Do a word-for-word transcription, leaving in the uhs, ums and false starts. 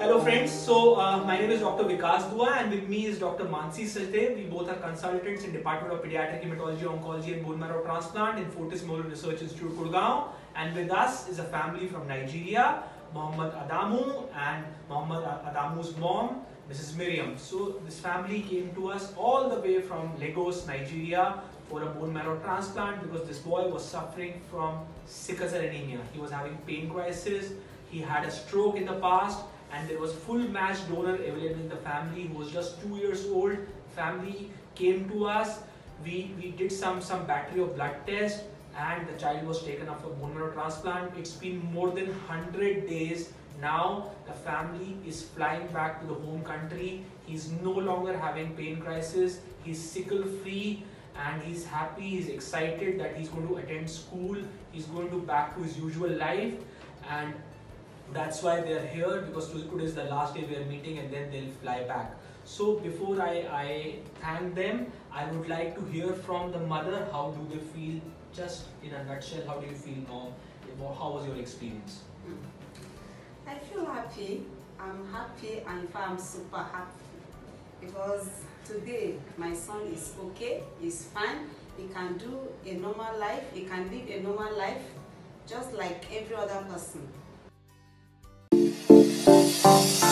Hello friends, so uh, my name is Doctor Vikas Dua and with me is Doctor Mansi Silte. We both are consultants in Department of Pediatric Hematology, Oncology and Bone Marrow Transplant in Fortis Memorial Research Institute, Gurgaon. And with us is a family from Nigeria, Mohammed Adamu and Mohammed Adamu's mom, Missus Miriam. So this family came to us all the way from Lagos, Nigeria for a bone marrow transplant because this boy was suffering from sickle cell anemia. He was having pain crisis, he had a stroke in the past, and there was full match donor available in the family who was just two years old. Family came to us, we, we did some, some battery of blood tests and the child was taken up for bone marrow transplant. It's been more than one hundred days now. The family is flying back to the home country. He's no longer having pain crisis, he's sickle free and he's happy, he's excited that he's going to attend school, he's going to back to his usual life. And that's why they are here, because today is the last day we are meeting and then they'll fly back. So before I, I thank them, I would like to hear from the mother. How do they feel? Just in a nutshell, how do you feel now? How was your experience? I feel happy. I'm happy and I'm super happy because today my son is okay, he's fine, he can do a normal life, he can live a normal life just like every other person. Thank you.